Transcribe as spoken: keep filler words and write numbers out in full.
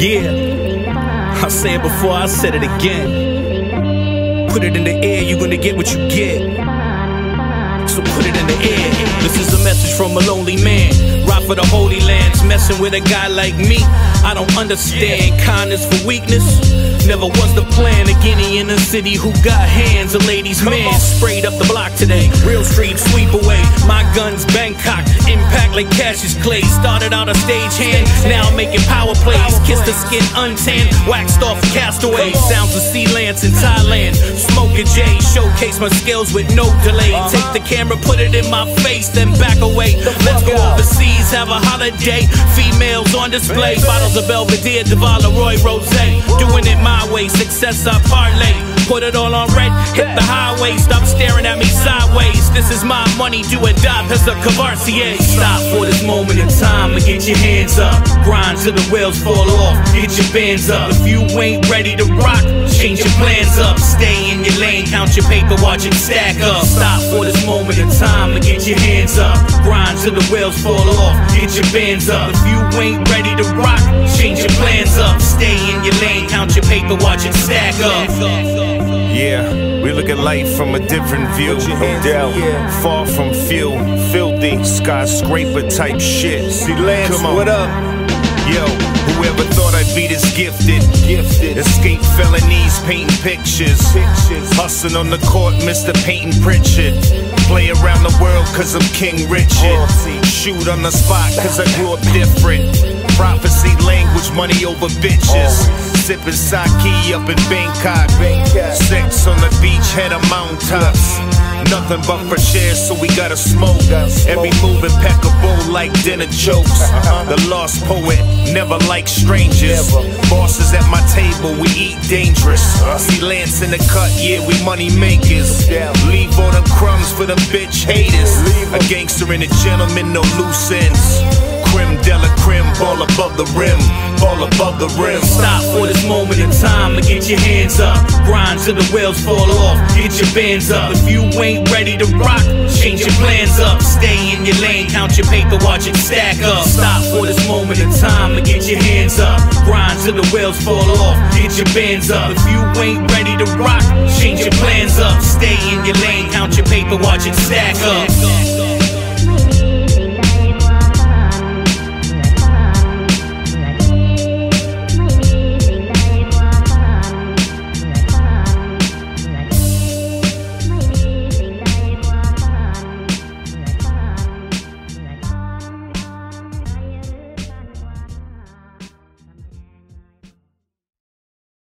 Yeah, I'll say it before I said it again. Put it in the air, you're gonna get what you get. So put it in the air. This is a message from a lonely man. Rock for the Holy Lands, messing with a guy like me. I don't understand kindness for weakness. Never was the plan, a guinea in a city who got hands, a ladies' man. Sprayed up the block today, real street sweep away. My guns Bangkok, impact like Cassius Clay. Started out a stagehand, now making power plays. Kissed the skin untanned, waxed off castaways. Sounds of sea lands in Thailand. Smoke a J, showcase my skills with no delay. Take the camera, put it in my face, then back away. Let's go overseas, have a holiday. Females on display, bottles of Belvedere, Devalaroy Rosé. Doing it my My way, success I parlay. Put it all on red, hit the highway. Stop staring at me sideways. This is my money, do or die, as a Cavarcier. Stop for this moment in time and get your hands up. Grind till the wheels fall off, get your bands up. If you ain't ready to rock, change your plans up. Stay in your lane, count your paper, watch it stack up. Stop for this moment in time and get your hands up. Grind till the wheels fall off, get your bands up. If you ain't ready to rock, change your plans up. Stay in your lane, count your paper, watch it stack up. Yeah, we look at life from a different view. Odell, far from few, filthy skyscraper type shit. See, Lance, come on. What up? Yo, whoever thought I'd be this gifted? Gifted. Escape felonies, painting pictures. Pictures. Hustling on the court, Mister Payton Pritchard. Play around the world 'cause I'm King Richard. Shoot on the spot 'cause I grew up different. Prophecy, language, money over bitches. Sipping sake up in Bangkok. Sex on the beach, head of mountains. Nothing but fresh air, so we gotta smoke. Every move impeccable like dinner jokes. The lost poet, never like strangers. Bosses at my table, we eat dangerous. See Lance in the cut, yeah, we money makers. Leave all them crumbs for them bitch haters. A gangster and a gentleman, no loose ends. Creme de la creme, ball above the rim, ball above the rim. Stop for this moment in time and get your hands up. Grind till the wheels fall off, get your bands up. If you ain't ready to rock, change your plans up. Stay in your lane, count your paper, watch it stack up. Stop for this moment in time and get your hands up. Grind till the wheels fall off, get your bands up. If you ain't ready to rock, change your plans up. Stay in your lane, count your paper, watch it stack up.